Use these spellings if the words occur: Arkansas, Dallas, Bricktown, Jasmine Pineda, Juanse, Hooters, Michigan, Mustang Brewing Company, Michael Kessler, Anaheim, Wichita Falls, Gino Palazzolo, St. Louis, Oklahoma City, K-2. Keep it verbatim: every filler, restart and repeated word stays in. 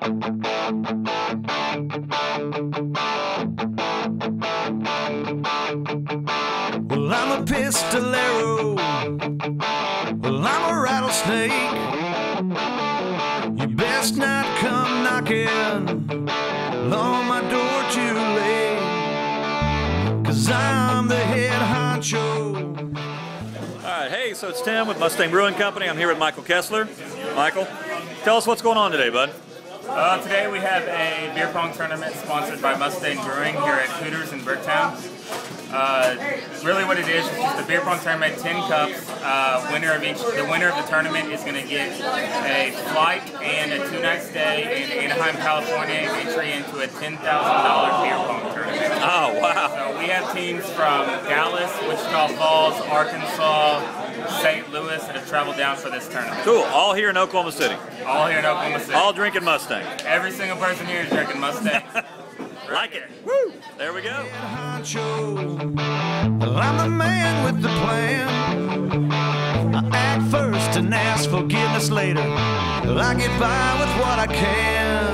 Well, I'm a pistolero. Well, I'm a rattlesnake. You best not come knocking on my door too late, 'cause I'm the head honcho. All right, hey, so it's Tim with Mustang Brewing Company. I'm here with Michael Kessler. Michael, tell us what's going on today, bud. Uh, today we have a beer pong tournament sponsored by Mustang Brewing here at Hooters in Bricktown. Uh, really what it is, is just a beer pong tournament, ten cups. Uh, winner of each, the winner of the tournament is going to get a flight and a two-night stay in Anaheim, California, entry into a ten thousand dollar beer pong tournament. Oh, wow. So we have teams from Dallas, Wichita Falls, Arkansas, Saint Louis that have traveled down for this tournament. Cool. All here in Oklahoma City. All here in Oklahoma City. All drinking Mustang. Every single person here is drinking Mustang. Right like here. It. Woo! There we go. I'm the man with the plan. I act first and ask forgiveness later. I get by with what I can.